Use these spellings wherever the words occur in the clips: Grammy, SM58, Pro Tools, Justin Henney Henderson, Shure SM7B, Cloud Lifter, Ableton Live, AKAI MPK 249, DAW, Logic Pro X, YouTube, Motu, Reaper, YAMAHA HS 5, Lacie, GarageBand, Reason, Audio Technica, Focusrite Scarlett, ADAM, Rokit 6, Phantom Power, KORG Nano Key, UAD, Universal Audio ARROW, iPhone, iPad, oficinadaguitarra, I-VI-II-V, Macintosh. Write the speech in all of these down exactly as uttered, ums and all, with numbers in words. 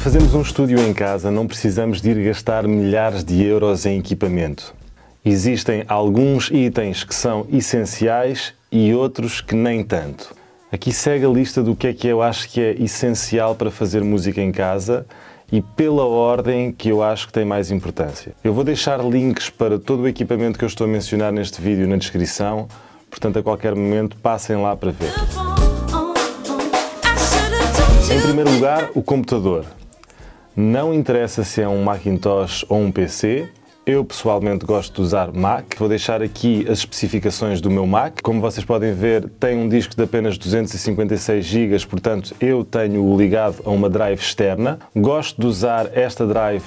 fazemos um estúdio em casa, não precisamos de ir gastar milhares de euros em equipamento. Existem alguns itens que são essenciais e outros que nem tanto. Aqui segue a lista do que é que eu acho que é essencial para fazer música em casa e pela ordem que eu acho que tem mais importância. Eu vou deixar links para todo o equipamento que eu estou a mencionar neste vídeo na descrição, portanto a qualquer momento passem lá para ver. Em primeiro lugar, o computador. Não interessa se é um Macintosh ou um P C, eu pessoalmente gosto de usar Mac. Vou deixar aqui as especificações do meu Mac. Como vocês podem ver, tem um disco de apenas duzentos e cinquenta e seis gigabytes, portanto eu tenho-o ligado a uma drive externa. Gosto de usar esta drive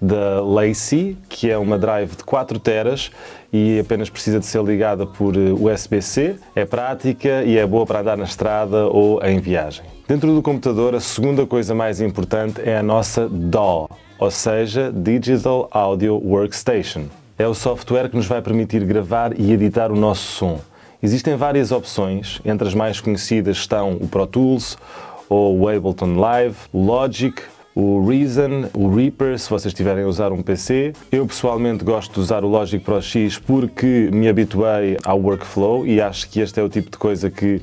da Lacie, que é uma drive de quatro teras e apenas precisa de ser ligada por U S B C. É prática e é boa para andar na estrada ou em viagem. Dentro do computador, a segunda coisa mais importante é a nossa D A W, ou seja, Digital Audio Workstation. É o software que nos vai permitir gravar e editar o nosso som. Existem várias opções, entre as mais conhecidas estão o Pro Tools, ou o Ableton Live, o Logic, o Reason, o Reaper, se vocês estiverem a usar um P C. Eu pessoalmente gosto de usar o Logic Pro X porque me habituei ao workflow e acho que este é o tipo de coisa que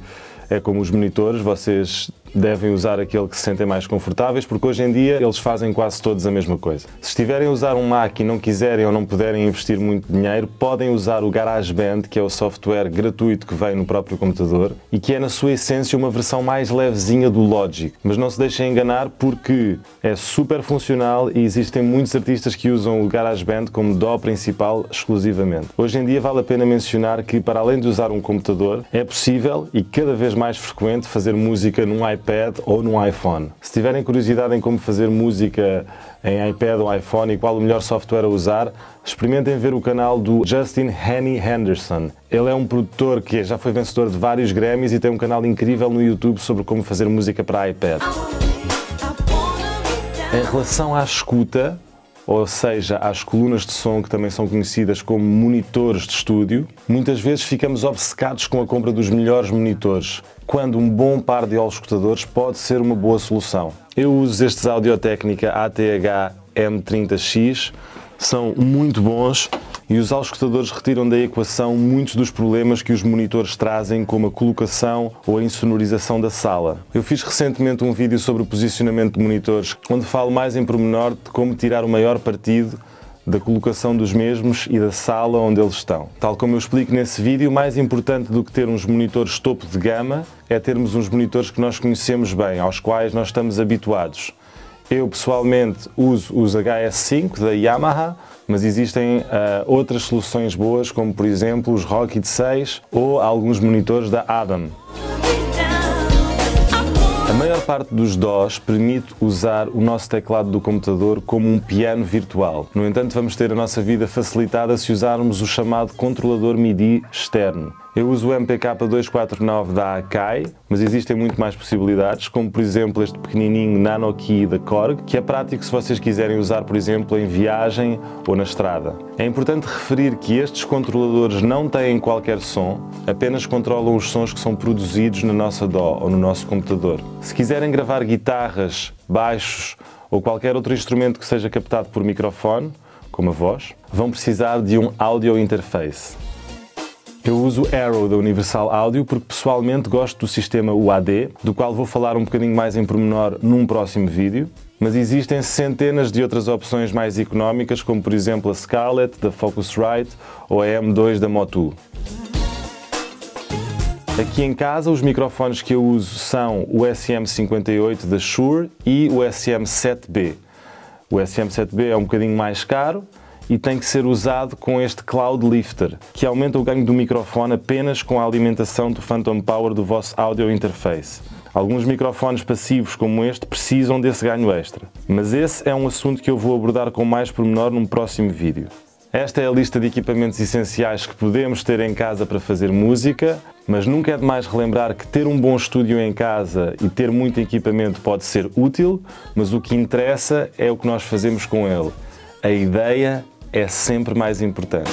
é como os monitores, vocês devem usar aquele que se sentem mais confortáveis, porque hoje em dia eles fazem quase todos a mesma coisa. Se estiverem a usar um Mac e não quiserem ou não puderem investir muito dinheiro, podem usar o GarageBand, que é o software gratuito que vem no próprio computador e que é na sua essência uma versão mais levezinha do Logic. Mas não se deixem enganar porque é super funcional e existem muitos artistas que usam o GarageBand como D A W principal exclusivamente. Hoje em dia vale a pena mencionar que, para além de usar um computador, é possível e cada vez mais mais frequente fazer música num iPad ou num iPhone. Se tiverem curiosidade em como fazer música em iPad ou iPhone e qual o melhor software a usar, experimentem ver o canal do Justin Henney Henderson. Ele é um produtor que já foi vencedor de vários Grammys e tem um canal incrível no YouTube sobre como fazer música para iPad. Em relação à escuta, ou seja, às colunas de som, que também são conhecidas como monitores de estúdio, muitas vezes ficamos obcecados com a compra dos melhores monitores, quando um bom par de escutadores pode ser uma boa solução. Eu uso estes Audio Technica A T H M trinta X, são muito bons e os auscultadores retiram da equação muitos dos problemas que os monitores trazem, como a colocação ou a insonorização da sala. Eu fiz recentemente um vídeo sobre o posicionamento de monitores, onde falo mais em pormenor de como tirar o maior partido da colocação dos mesmos e da sala onde eles estão. Tal como eu explico nesse vídeo, mais importante do que ter uns monitores topo de gama é termos uns monitores que nós conhecemos bem, aos quais nós estamos habituados. Eu pessoalmente uso os H S cinco da Yamaha, mas existem uh, outras soluções boas, como por exemplo os Rokit seis ou alguns monitores da Adam. A maior parte dos D A Ws permite usar o nosso teclado do computador como um piano virtual. No entanto, vamos ter a nossa vida facilitada se usarmos o chamado controlador M I D I externo. Eu uso o M P K duzentos e quarenta e nove da A K A I, mas existem muito mais possibilidades, como por exemplo este pequenininho Nano Key da KORG, que é prático se vocês quiserem usar, por exemplo, em viagem ou na estrada. É importante referir que estes controladores não têm qualquer som, apenas controlam os sons que são produzidos na nossa D A W ou no nosso computador. Se quiserem gravar guitarras, baixos ou qualquer outro instrumento que seja captado por microfone, como a voz, vão precisar de um audio interface. Eu uso o ARROW da Universal Audio porque pessoalmente gosto do sistema U A D, do qual vou falar um bocadinho mais em pormenor num próximo vídeo, mas existem centenas de outras opções mais económicas, como por exemplo a Scarlett da Focusrite ou a M dois da Motu. Aqui em casa, os microfones que eu uso são o S M cinquenta e oito da Shure e o S M sete B. O S M sete B é um bocadinho mais caro e tem que ser usado com este Cloud Lifter, que aumenta o ganho do microfone apenas com a alimentação do Phantom Power do vosso audio interface. Alguns microfones passivos como este precisam desse ganho extra, mas esse é um assunto que eu vou abordar com mais pormenor num próximo vídeo. Esta é a lista de equipamentos essenciais que podemos ter em casa para fazer música, mas nunca é demais relembrar que ter um bom estúdio em casa e ter muito equipamento pode ser útil, mas o que interessa é o que nós fazemos com ele. A ideia é sempre mais importante.